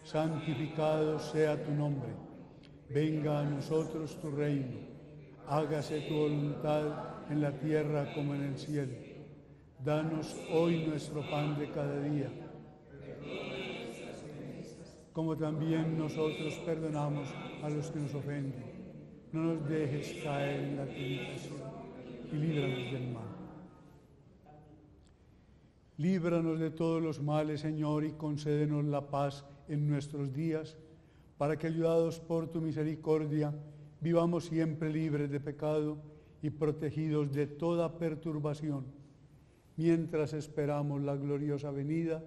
santificado sea tu nombre. Venga a nosotros tu reino. Hágase tu voluntad en la tierra como en el cielo. Danos hoy nuestro pan de cada día, como también nosotros perdonamos a los que nos ofenden. No nos dejes caer en la tentación y líbranos del mal. Líbranos de todos los males, Señor, y concédenos la paz en nuestros días, para que, ayudados por tu misericordia, vivamos siempre libres de pecado y protegidos de toda perturbación, mientras esperamos la gloriosa venida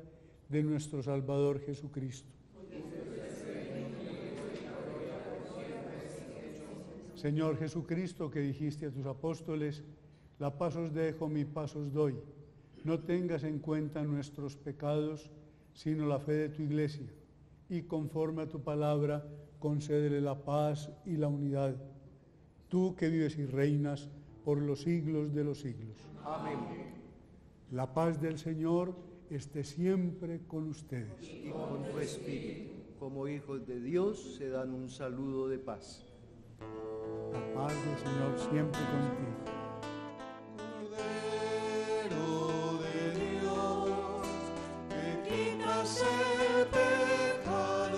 de nuestro Salvador Jesucristo. Señor Jesucristo, que dijiste a tus apóstoles: la paz os dejo, mi paz os doy. No tengas en cuenta nuestros pecados, sino la fe de tu Iglesia, y conforme a tu palabra, concédele la paz y la unidad. Tú que vives y reinas por los siglos de los siglos. Amén. La paz del Señor esté siempre con ustedes. Y con tu espíritu, como hijos de Dios, se dan un saludo de paz. La paz del Señor siempre contigo. Cordero de Dios, que quitas el pecado del mundo,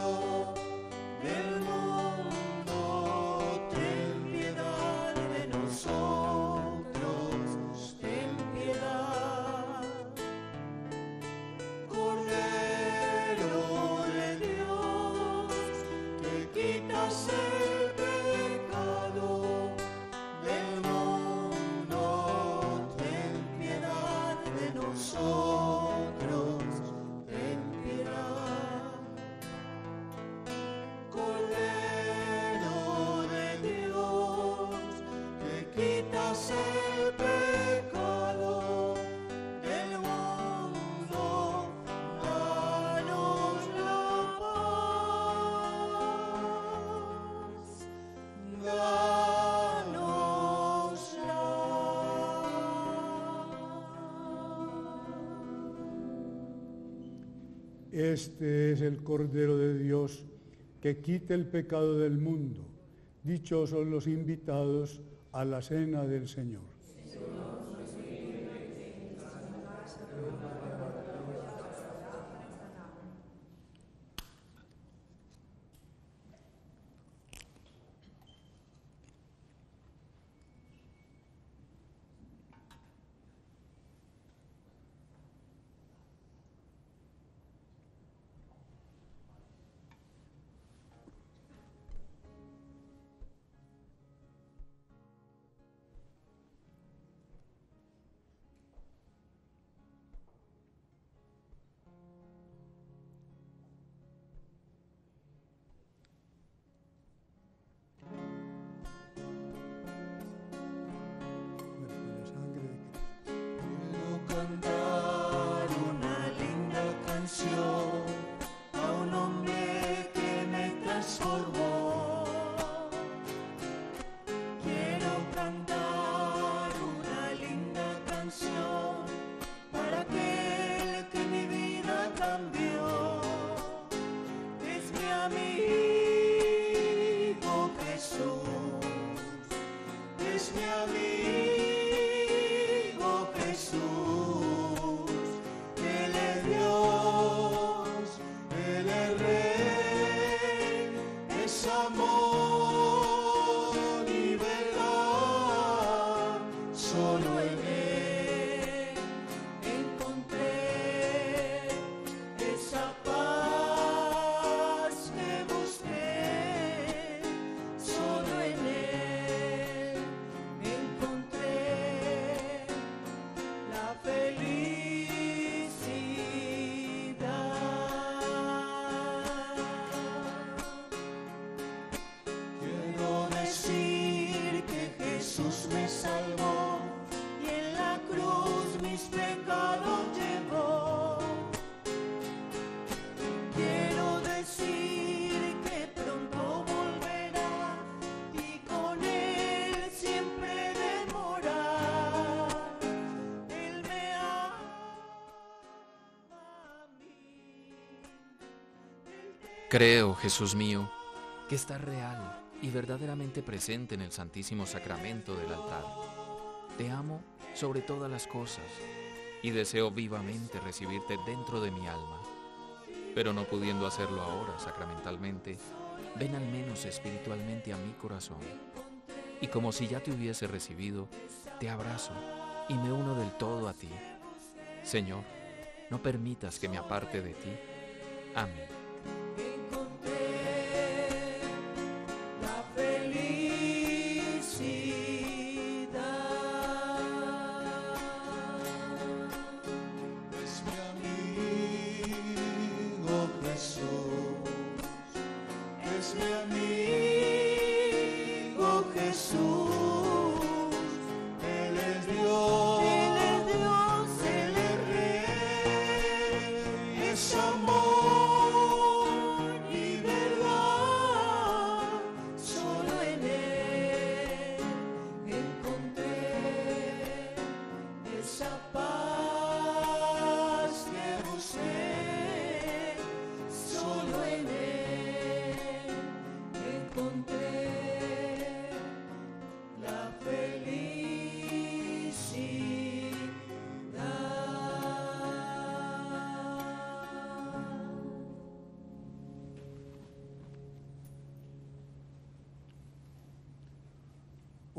ten piedad de nosotros, ten piedad. Cordero de Dios, que quitas el Este es el Cordero de Dios que quita el pecado del mundo. Dichosos los invitados a la cena del Señor. Creo, Jesús mío, que estás real y verdaderamente presente en el Santísimo Sacramento del altar. Te amo sobre todas las cosas y deseo vivamente recibirte dentro de mi alma. Pero no pudiendo hacerlo ahora sacramentalmente, ven al menos espiritualmente a mi corazón. Y como si ya te hubiese recibido, te abrazo y me uno del todo a ti. Señor, no permitas que me aparte de ti. Amén.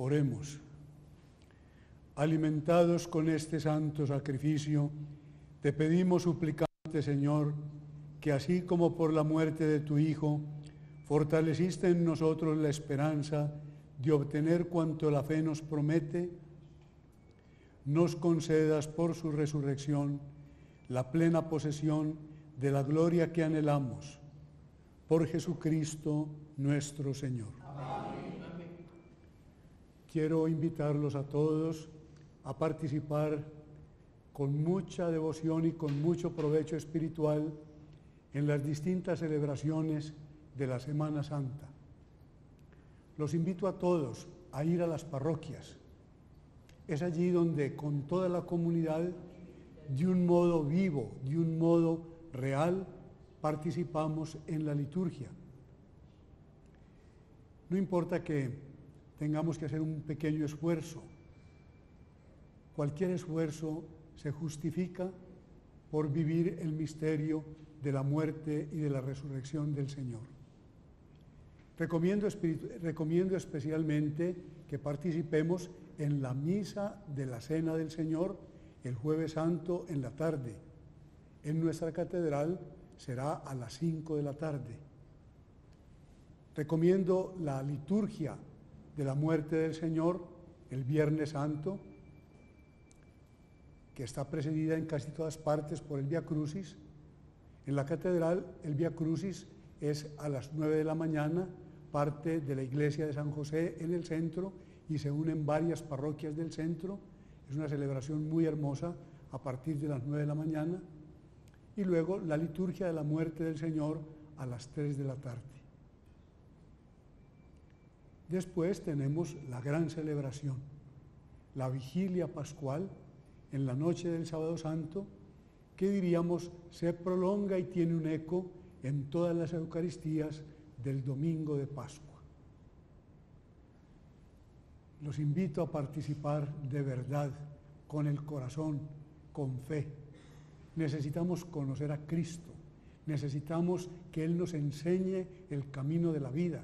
Oremos. Alimentados con este santo sacrificio, te pedimos suplicante, Señor, que así como por la muerte de tu Hijo, fortaleciste en nosotros la esperanza de obtener cuanto la fe nos promete, nos concedas por su resurrección la plena posesión de la gloria que anhelamos. Por Jesucristo nuestro Señor. Quiero invitarlos a todos a participar con mucha devoción y con mucho provecho espiritual en las distintas celebraciones de la Semana Santa. Los invito a todos a ir a las parroquias. Es allí donde con toda la comunidad, de un modo vivo, de un modo real, participamos en la liturgia. No importa que tengamos que hacer un pequeño esfuerzo. Cualquier esfuerzo se justifica por vivir el misterio de la muerte y de la resurrección del Señor. Recomiendo especialmente que participemos en la misa de la Cena del Señor el Jueves Santo en la tarde. En nuestra catedral será a las 5 de la tarde. Recomiendo la liturgia de la muerte del Señor el Viernes Santo, que está precedida en casi todas partes por el Via Crucis. En la catedral el Via Crucis es a las 9 de la mañana, parte de la iglesia de San José en el centro y se unen varias parroquias del centro. Es una celebración muy hermosa a partir de las 9 de la mañana. Y luego la liturgia de la muerte del Señor a las 3 de la tarde. Después tenemos la gran celebración, la vigilia pascual en la noche del Sábado Santo, que diríamos se prolonga y tiene un eco en todas las Eucaristías del Domingo de Pascua. Los invito a participar de verdad, con el corazón, con fe. Necesitamos conocer a Cristo, necesitamos que Él nos enseñe el camino de la vida.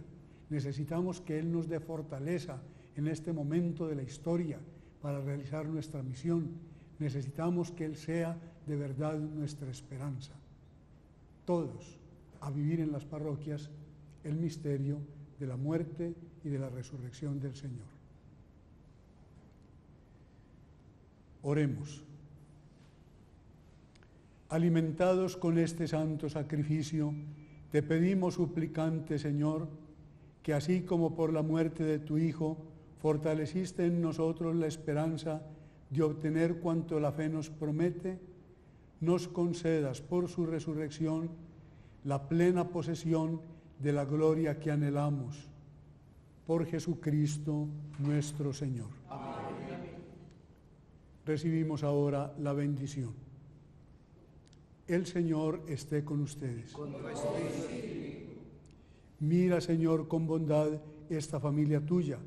Necesitamos que Él nos dé fortaleza en este momento de la historia para realizar nuestra misión. Necesitamos que Él sea de verdad nuestra esperanza. Todos a vivir en las parroquias el misterio de la muerte y de la resurrección del Señor. Oremos. Alimentados con este santo sacrificio, te pedimos suplicante, Señor, que así como por la muerte de tu Hijo, fortaleciste en nosotros la esperanza de obtener cuanto la fe nos promete, nos concedas por su resurrección la plena posesión de la gloria que anhelamos. Por Jesucristo nuestro Señor. Amén. Recibimos ahora la bendición. El Señor esté con ustedes. Con tu espíritu. Mira, Señor, con bondad esta familia tuya,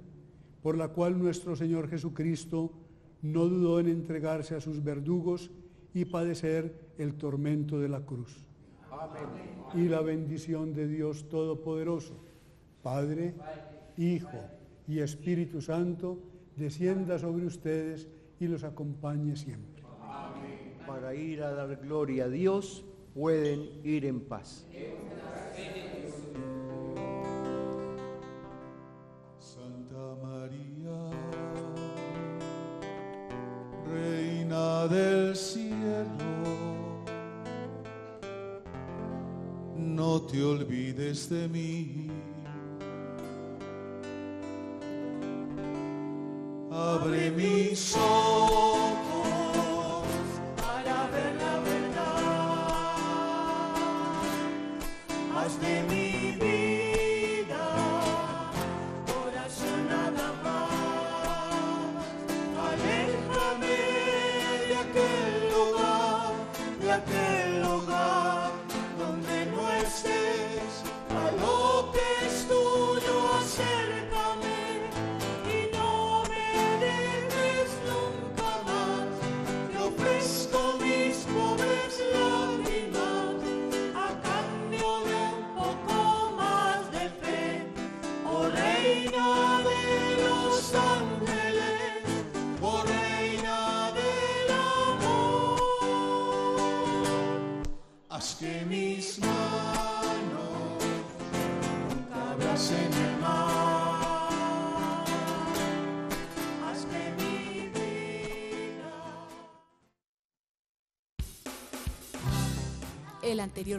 por la cual nuestro Señor Jesucristo no dudó en entregarse a sus verdugos y padecer el tormento de la cruz. Amén. Y la bendición de Dios Todopoderoso, Padre, Hijo y Espíritu Santo, descienda sobre ustedes y los acompañe siempre. Amén. Para ir a dar gloria a Dios, pueden ir en paz. Santa María, Reina del Cielo, no te olvides de mí. Abre mis ojos para ver la verdad. Haz de mi vida corazón nada más. Aléjame de aquel lugar donde no estés. A lo que es tuyo acércame. Que mis manos nunca abracen el mar. Haz que mi vida. El anterior